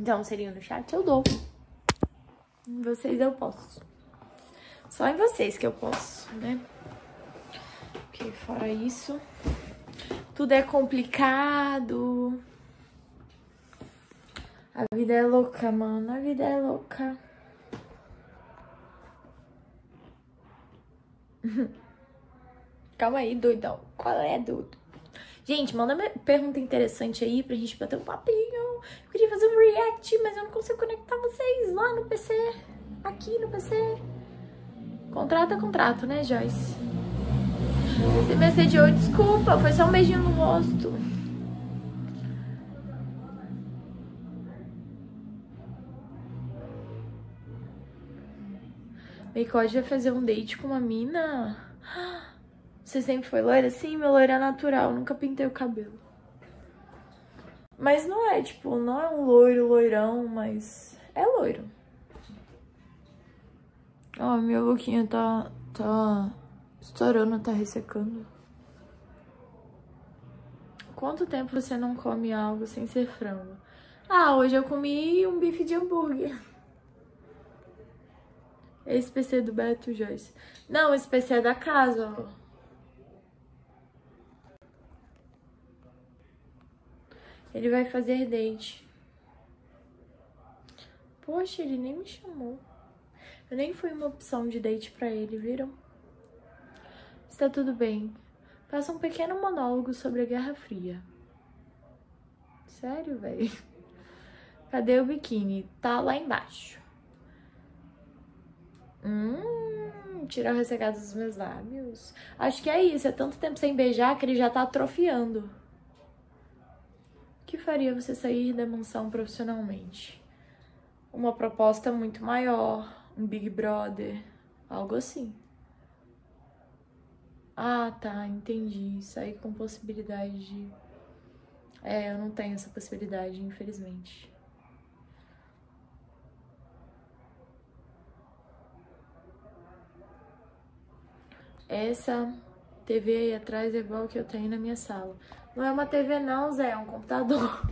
Então, selinho no chat eu dou. Em vocês eu posso. Só em vocês que eu posso, né? Porque fora isso, tudo é complicado. A vida é louca, mano. A vida é louca. Calma aí, doidão. Qual é, doido? Gente, manda uma pergunta interessante aí pra gente bater um papinho. Eu queria fazer um react, mas eu não consigo conectar vocês lá no PC. Aqui no PC. Contrato é contrato, né, Joyce? Você me assediou, desculpa. Foi só um beijinho no rosto. Meikod vai fazer um date com uma mina. Você sempre foi loira? Sim, meu loira é natural. Nunca pintei o cabelo. Mas não é, tipo, não é um loiro, loirão, mas é loiro. Ó, minha boquinha tá estourando, tá ressecando. Quanto tempo você não come algo sem ser frango? Ah, hoje eu comi um bife de hambúrguer. Esse PC é do Beto, Joyce. Não, esse PC é da casa, ó. Ele vai fazer date. Poxa, ele nem me chamou. Eu nem fui uma opção de date pra ele, viram? Está tudo bem. Faça um pequeno monólogo sobre a Guerra Fria. Sério, velho? Cadê o biquíni? Tá lá embaixo. Tirar o ressecado dos meus lábios. Acho que é isso. É tanto tempo sem beijar que ele já tá atrofiando. O que faria você sair da mansão profissionalmente? Uma proposta muito maior, um Big Brother, algo assim. Ah, tá, entendi. Sair com possibilidade de... É, eu não tenho essa possibilidade, infelizmente. Essa TV aí atrás é igual que eu tenho na minha sala. Não é uma TV não, Zé, é um computador.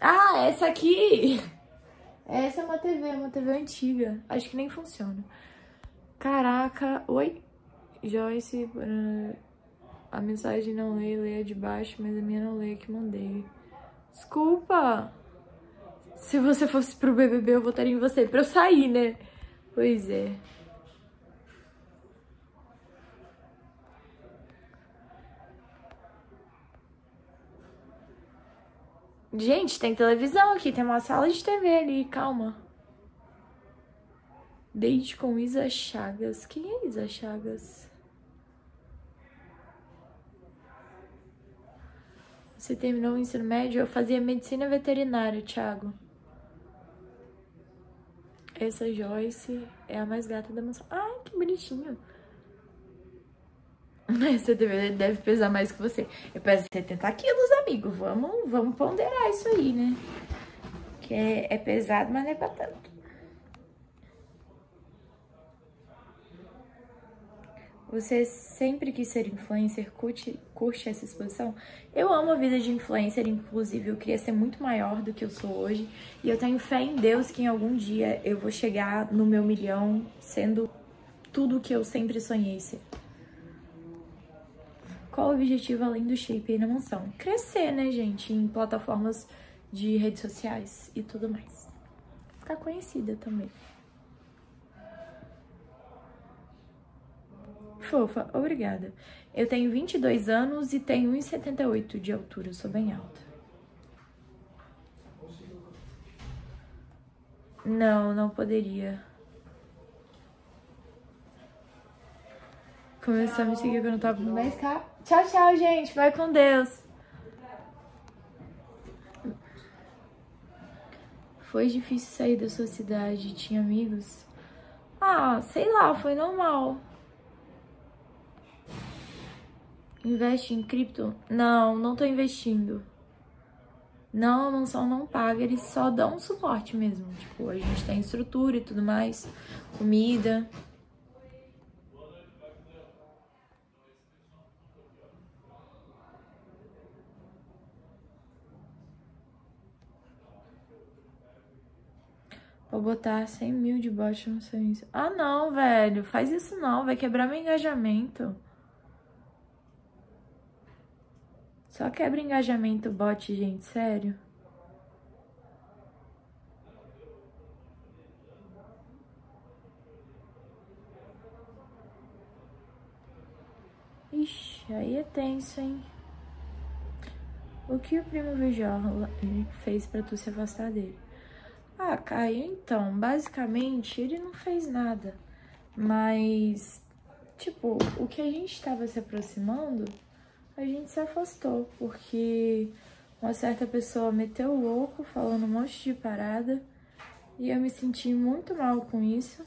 Ah, essa aqui! Essa é uma TV antiga. Acho que nem funciona. Caraca, oi? Joyce, a mensagem não leio, leia de baixo, mas a minha não leia que mandei. Desculpa! Se você fosse pro BBB, eu votaria em você pra eu sair, né? Pois é. Gente, tem televisão aqui, tem uma sala de TV ali, calma. Date com Isa Chagas. Quem é Isa Chagas? Você terminou o ensino médio? Eu fazia medicina veterinária, Thiago. Essa Joyce é a mais gata da mansão. Ai, que bonitinho. Essa TV deve pesar mais que você. Eu peso 70 quilos, amigo. Vamos ponderar isso aí, né? Que é pesado, mas não é pra tanto. Você sempre quis ser influencer? Curte essa exposição? Eu amo a vida de influencer, inclusive. Eu queria ser muito maior do que eu sou hoje. E eu tenho fé em Deus que em algum dia eu vou chegar no meu milhão sendo tudo o que eu sempre sonhei ser. Qual o objetivo além do shape aí na mansão? Crescer, né, gente? Em plataformas de redes sociais e tudo mais. Ficar conhecida também. Fofa, obrigada. Eu tenho 22 anos e tenho 1,78 de altura. Eu sou bem alta. Não, não poderia. Começou a me seguir quando eu tava com 10k. Tchau, tchau, gente. Vai com Deus. Foi difícil sair da sua cidade? Tinha amigos? Ah, sei lá. Foi normal. Investe em cripto? Não, não tô investindo. Não, a mansão não paga. Eles só dão um suporte mesmo. Tipo, a gente tem estrutura e tudo mais. Comida... Vou botar 100 mil de bot no seu Insta. Ah, não, velho. Faz isso não. Vai quebrar meu engajamento. Só quebra engajamento bot, gente. Sério. Ixi, aí é tenso, hein? O que o primo Vigiola fez pra tu se afastar dele? Ah, Caio, então, basicamente, ele não fez nada. Mas, tipo, o que a gente tava se aproximando, a gente se afastou. Porque uma certa pessoa meteu o louco, falando um monte de parada. E eu me senti muito mal com isso.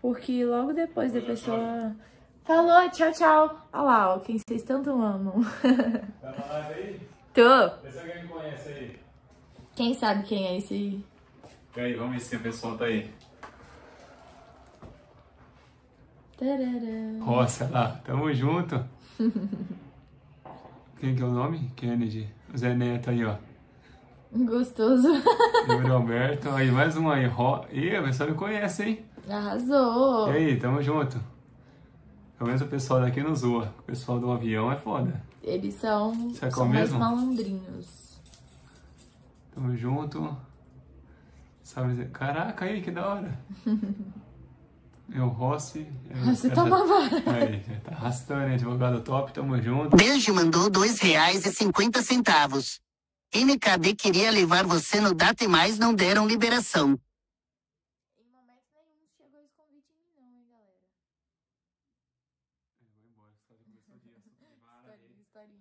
Porque logo depois da pessoa... Falou, tchau, tchau. Olha lá, ó, quem vocês tanto amam. Tá falando aí? Tô. Pensa quem conhece aí. Quem sabe quem é esse aí? E aí, vamos ver se o pessoal tá aí. Tarará. Nossa, lá, tamo junto. Quem que é o nome? Kennedy. O Zé Neto aí, ó. Gostoso. Número Alberto. Aí, mais um aí. Ih, a pessoa me conhece, hein? Arrasou. E aí, tamo junto. Pelo menos o pessoal daqui não zoa. O pessoal do avião é foda. Eles são mais malandrinhos. Tamo junto. Sabe, caraca, aí, que da hora. Meu Rossi. Você toma vara. Aí, tá arrastando, hein? Advogado top, tamo junto. Beijo mandou R$2,50. MKD queria levar você no Data e Mais, não deram liberação.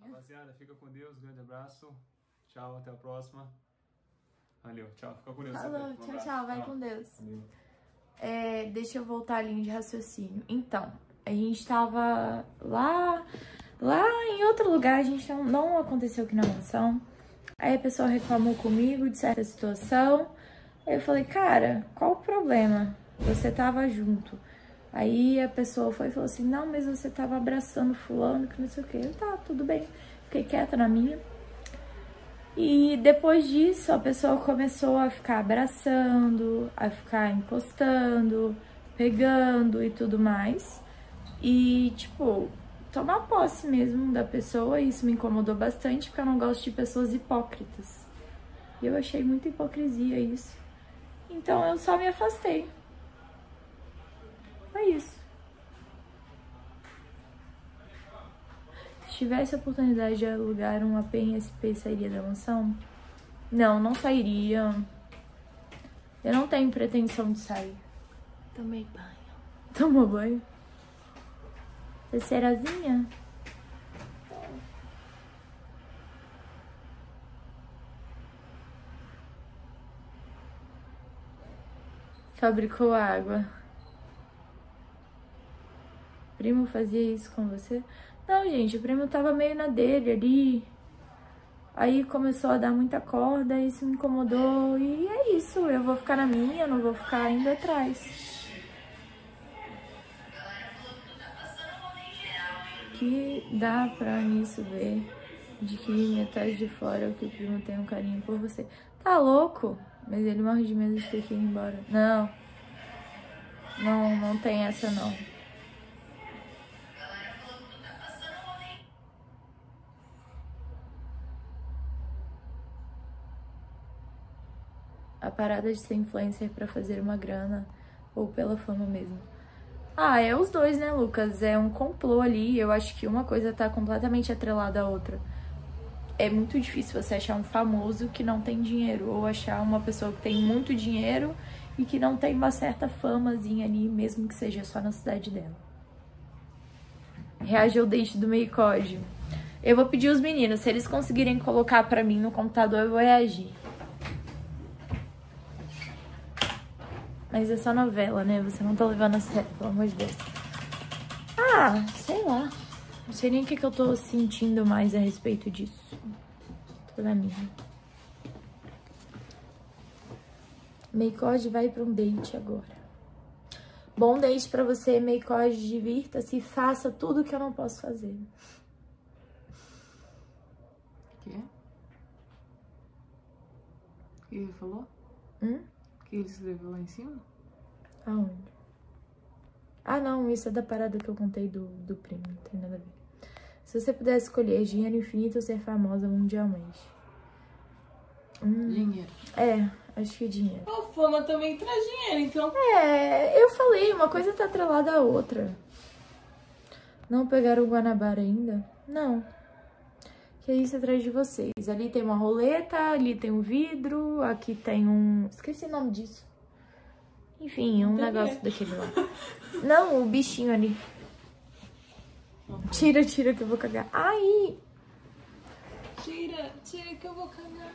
Rapaziada, fica com Deus, grande abraço. Tchau, até a próxima. Valeu, tchau, fica com Deus. Falou, tchau, tchau, vai com Deus. É, deixa eu voltar a linha de raciocínio. Então, a gente tava lá em outro lugar, a gente não aconteceu aqui na mansão. Aí a pessoa reclamou comigo de certa situação. Aí eu falei, cara, qual o problema? Você tava junto. Aí a pessoa foi e falou assim, não, mas você tava abraçando fulano, que não sei o que. Eu, tá, tudo bem. Fiquei quieta na minha. E depois disso, a pessoa começou a ficar abraçando, a ficar encostando, pegando e tudo mais. E, tipo, tomar posse mesmo da pessoa. Isso me incomodou bastante, porque eu não gosto de pessoas hipócritas. E eu achei muita hipocrisia isso. Então, eu só me afastei. É isso. Se tivesse a oportunidade de alugar um AP em SP, sairia da mansão? Não, não sairia. Eu não tenho pretensão de sair. Tomei banho. Tomou banho? Terceirazinha? Fabricou água. Primo fazia isso com você? Não, gente, o primo tava meio na dele ali. Aí começou a dar muita corda, isso me incomodou. E é isso, eu vou ficar na minha, não vou ficar indo atrás. Que dá pra nisso ver de que metade de fora é o que o primo tem um carinho por você. Tá louco? Mas ele morre de medo de ter que ir embora. Não. Não, não tem essa não. A parada de ser influencer pra fazer uma grana ou pela fama mesmo. Ah, é os dois, né, Lucas? É um complô ali. Eu acho que uma coisa tá completamente atrelada à outra. É muito difícil você achar um famoso que não tem dinheiro ou achar uma pessoa que tem muito dinheiro e que não tem uma certa famazinha ali, mesmo que seja só na cidade dela. Reage ao date do Meikod. Eu vou pedir os meninos, se eles conseguirem colocar pra mim no computador, eu vou reagir. Mas é só novela, né? Você não tá levando a sério, pelo amor de Deus. Ah, sei lá. Não sei nem o que, eu tô sentindo mais a respeito disso. Tô na minha. Meikod vai pra um date agora. Bom date pra você, Meikod. Divirta-se e faça tudo que eu não posso fazer. O que? O que ele falou? que ele escreveu lá em cima? Aonde? Ah, não, isso é da parada que eu contei do primo, não tem nada a ver. Se você pudesse escolher dinheiro infinito ou ser famosa mundialmente? Dinheiro. É, acho que dinheiro. A fama também traz dinheiro, então... É, eu falei, uma coisa tá atrelada à outra. Não pegaram o Guanabara ainda? Não. Que é isso atrás de vocês. Ali tem uma roleta, ali tem um vidro, aqui tem um... Esqueci o nome disso. Enfim, um negócio daquele lá. Não, o bichinho ali. Tira, tira que eu vou cagar. Ai! Tira, tira que eu vou cagar.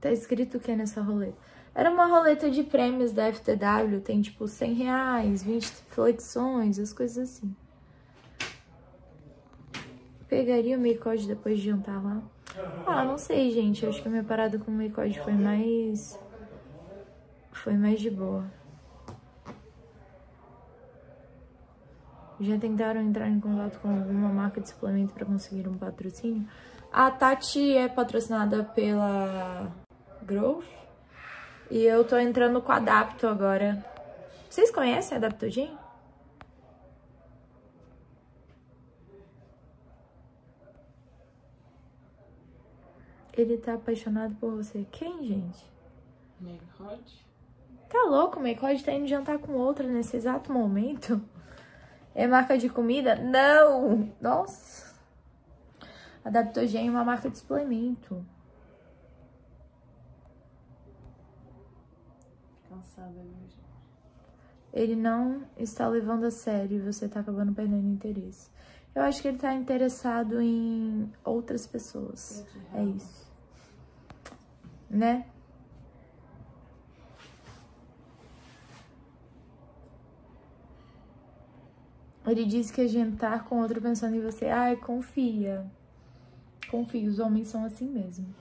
Tá escrito o que nessa roleta? Era uma roleta de prêmios da FTW. Tem tipo R$100, 20 flexões, as coisas assim. Pegaria o Meikod depois de jantar lá? Ah, não sei, gente. Acho que a minha parada com o Meikod foi mais... Foi mais de boa. Já tentaram entrar em contato com alguma marca de suplemento pra conseguir um patrocínio? A Tati é patrocinada pela Growth. E eu tô entrando com a Adapto agora. Vocês conhecem a Adaptogen? Ele tá apaixonado por você. Quem, gente? Meikod. Tá louco, o Meikod tá indo jantar com outra nesse exato momento. É marca de comida? Não! Nossa! Adaptogen é uma marca de suplemento. Cansada hoje. Ele não está levando a sério e você tá acabando perdendo interesse. Eu acho que ele tá interessado em outras pessoas. É isso. Né? Ele disse que é jantar com outro pensando em você. Ai, confia. Confia, os homens são assim mesmo.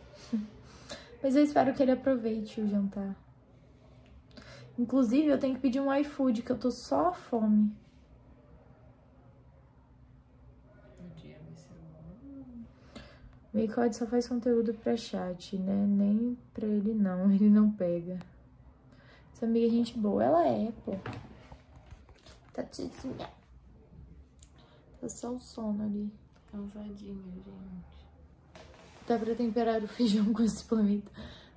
Mas eu espero que ele aproveite o jantar. Inclusive, eu tenho que pedir um iFood, que eu tô só à fome. Meikod só faz conteúdo pra chat, né? Nem pra ele não, ele não pega. Essa amiga é gente boa, ela é, pô. Tatizinha. Tá só o sono ali. Cansadinho, gente. Dá pra temperar o feijão com esse suplemento?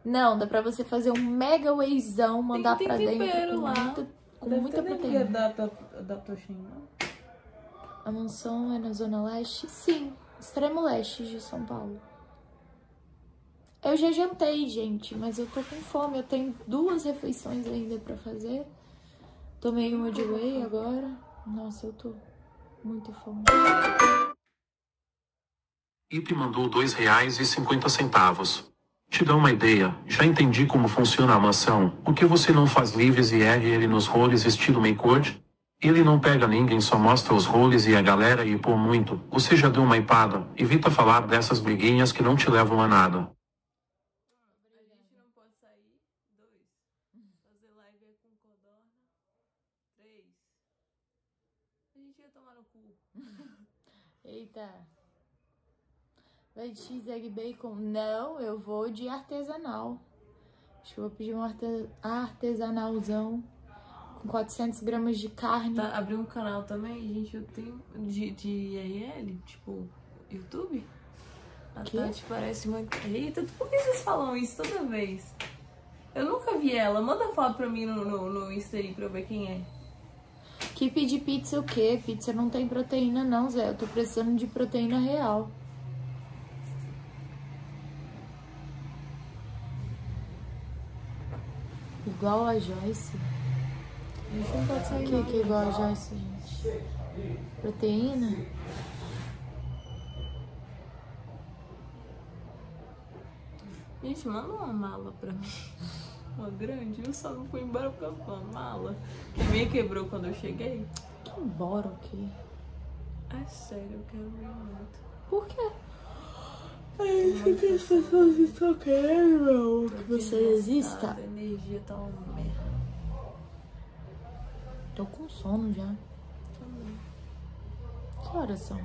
Não, dá pra você fazer um mega wheyzão, mandar tem pra dentro lá. Com muita proteína. A mansão é na Zona Leste? Sim. Extremo Leste de São Paulo. Eu já jantei, gente, mas eu tô com fome. Eu tenho 2 refeições ainda pra fazer. Tomei uma de whey agora. Nossa, eu tô muito fome. Ipe mandou R$2,50. Te dá uma ideia? Já entendi como funciona a mansão. Por que você não faz livres e RL nos roles estilo Meikod? Ele não pega ninguém, só mostra os roles e a galera e pô muito. Você já deu uma empada? Evita falar dessas briguinhas que não te levam a nada. A gente não pode sair. 2. Fazer live é com codorna. 3. A gente ia tomar no cu. Eita. Vai de cheese egg bacon? Não, eu vou de artesanal. Acho que eu vou pedir um artesanalzão. 400 gramas de carne. Tá, abriu um canal também, gente, eu tenho... De IRL, tipo, YouTube? A Tati parece muito... Eita, por que vocês falam isso toda vez? Eu nunca vi ela. Manda foto pra mim no Insta aí pra eu ver quem é. Que pedir pizza o quê? Pizza não tem proteína não, Zé. Eu tô precisando de proteína real. Igual a Joyce? O que é igual a Joyce, gente? Proteína? Gente, manda uma mala pra mim. Uma grande. Eu só não fui embora porque eu fui uma mala. Que meio quebrou quando eu cheguei. Que embora o quê? É sério, eu quero ver muito. Por quê? É isso que as pessoas estão querendo. Que você exista. A energia tá uma merda. Tô com sono já. Também. Que horas são?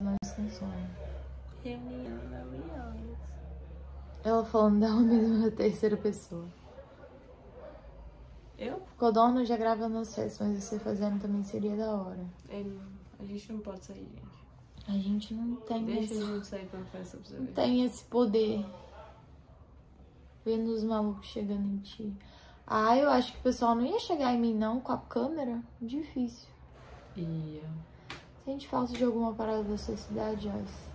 Nossa. sonho. Ela falando dela mesma na terceira pessoa. Eu? Codorna já grava no sexto, mas você fazendo também seria da hora. A gente não pode sair, gente. A gente não tem a gente sair pra festa pra você ver. Não tem esse poder. Vendo os malucos chegando em ti. Ah, eu acho que o pessoal não ia chegar em mim, não, com a câmera. Difícil. Ia. Sente falta de alguma parada da sua cidade, Joyce?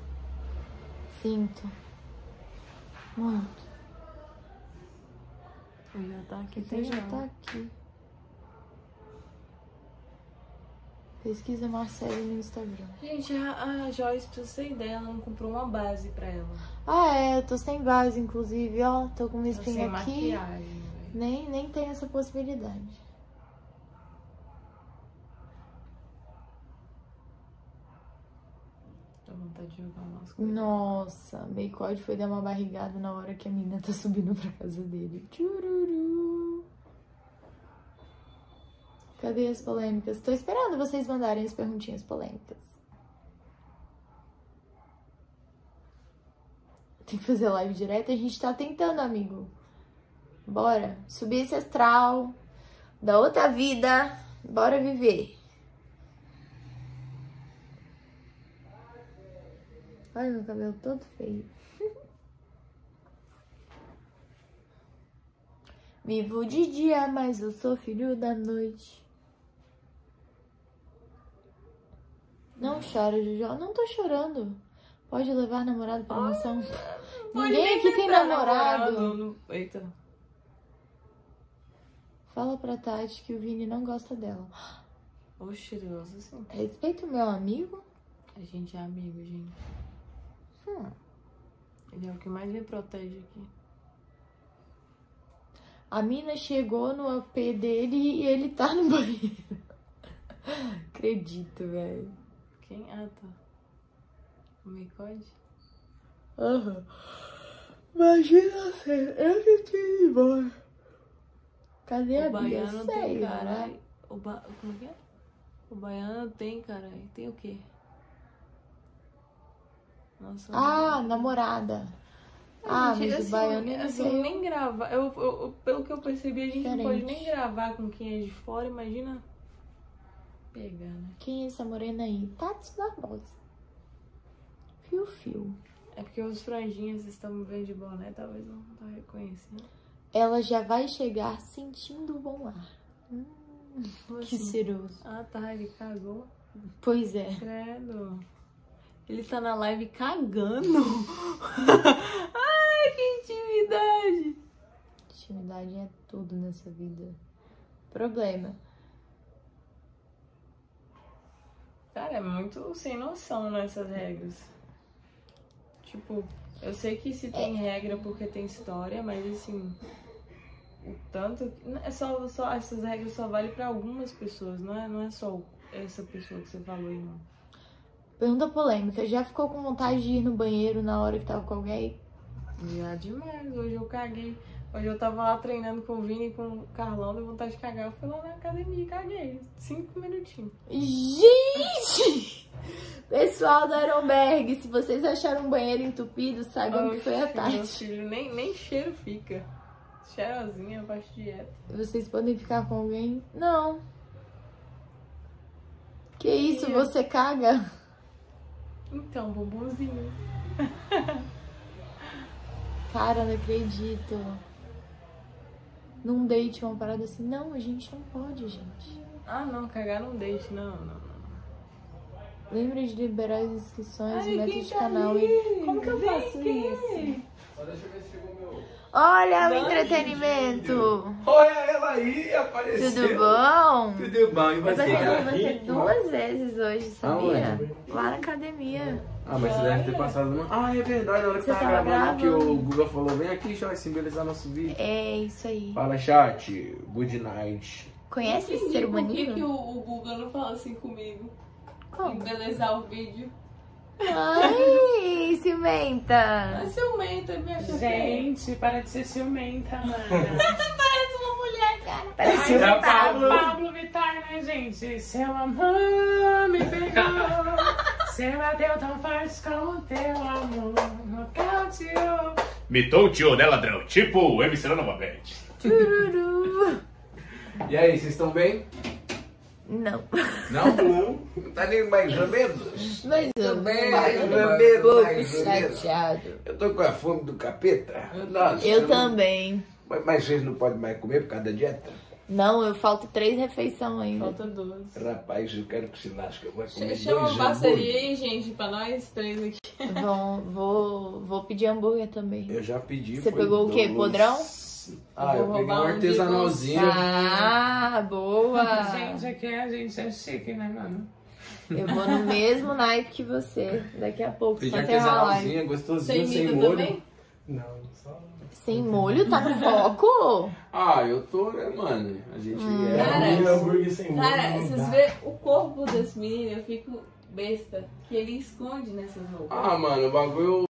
Sinto. Muito. Eu já tá aqui. Você já tá aqui. Pesquisa Marcelo no Instagram. Gente, a Joyce, pra você ter ideia, ela não comprou uma base pra ela. Ah, é, eu tô sem base, inclusive, ó. Tô com uma espinha aqui. Maquiagem, nem tem essa possibilidade. Dá vontade de jogar umas coisas. Nossa, Meikod foi dar uma barrigada na hora que a menina tá subindo pra casa dele. Tchururu. Cadê as polêmicas? Tô esperando vocês mandarem as perguntinhas polêmicas. Tem que fazer live direta? A gente tá tentando, amigo. Bora. Subir esse astral da outra vida. Bora viver. Olha meu cabelo todo feio. Vivo de dia, mas eu sou filho da noite. Não chora, Jujó. Não tô chorando. Pode levar namorado pra mansão. Ninguém aqui tem namorado. Eita. Fala pra Tati que o Vini não gosta dela. Oxe, ele gosta assim. Respeita o meu amigo. A gente é amigo, gente. Ele é o que mais me protege aqui. A mina chegou no AP dele e ele tá no banheiro. Acredito, velho. Quem? Ah, tá. O Meikod? Aham. Imagina você, eu que tinha ido embora. Cadê a Bia? O baiano tem, caralho. Como é que é? O baiano tem, caralho. Tem o quê? Nossa, ah, namorada. Ah, gente, mas assim, o baiano assim, nem gravar. Pelo que eu percebi, a gente diferente. Não pode nem gravar com quem é de fora. Imagina pegar, né? Quem é essa morena aí? Tati Barbosa. Fio. É porque os franjinhas estão vendo de boné, talvez não tá reconhecendo. Ela já vai chegar sentindo o bom ar. Que cheiroso. Ah, tá, ele cagou. Pois é. Credo. Ele tá na live cagando. Ai, que intimidade. Intimidade é tudo nessa vida. Problema. Cara, é muito sem noção nessas regras. Tipo, eu sei que se tem regra porque tem história, mas assim... O tanto... É só essas regras só valem pra algumas pessoas, não é só essa pessoa que você falou aí, não. Pergunta polêmica, já ficou com vontade de ir no banheiro na hora que tava com alguém? Já demais, hoje eu caguei. Hoje eu tava lá treinando com o Vini e com o Carlão, deu vontade de cagar. Eu fui lá na academia e caguei, 5 minutinhos. Gente! Pessoal da Ironberg, se vocês acharam um banheiro entupido, saibam que foi a tarde. Meu filho, nem cheiro fica. Cheirosinha, eu faço dieta. Vocês podem ficar com alguém? Não. Que isso, você caga? Então, bombonzinho. Cara, não acredito. Num date, uma parada assim. Não, a gente não pode, gente. Ah, não, cagar num date, não. Lembra de liberar as inscrições, o método de canal e... Como que eu faço isso? Olha o entretenimento! Olha ela aí, apareceu! Tudo bom? Tudo bom, e você? Eu passei com você 2 vezes hoje, sabia? Lá na academia. Ah, mas você deve ter passado uma... Ah, é verdade, na hora que você tava gravando que o Google falou, vem aqui, Joyce, embelezar nosso vídeo. É, isso aí. Fala, chat, good night. Conhece esse ser humaninho? Por que o Google não fala assim comigo? Como? Embelezar o vídeo. Ai, ciumenta. Ciumenta, minha gente, para de ser ciumenta, mana. Parece uma mulher, cara. Parece um Pablo Vittar, né, gente? Seu amor me pegou. Você bateu tão forte com o teu amor, nocauteou. Mitou, né, ladrão? Tipo, eu me ensinando uma band. E aí, vocês estão bem? Não. Não? Não tá nem mais ou menos? Mais ou menos. Mais ou menos. Chateado. Eu tô com a fome do capeta. Nossa, eu também. Mas vocês não podem mais comer por causa da dieta? Não, eu falto 3 refeições ainda. Falta 2. Rapaz, eu quero que se lasque. Eu vou comer 2 hambúrgueres. Chama uma parceria aí, gente, pra nós 3 aqui. Vou pedir hambúrguer também. Eu já pedi. Você pegou o quê? Podrão? Ah, eu peguei um artesanalzinho. Ah, boa! Gente, aqui a gente é chique, né, mano? Eu vou no mesmo naipe que você. Daqui a pouco, só artesanalzinho, gostosinho, sem molho. Também? Não, só... Sem molho? Tá no foco? Ah, eu tô, né, mano? A gente é hambúrguer sem molho. Cara, vocês veem o corpo desse menino, eu fico besta. Que ele esconde nessas roupas. Ah, mano, o bagulho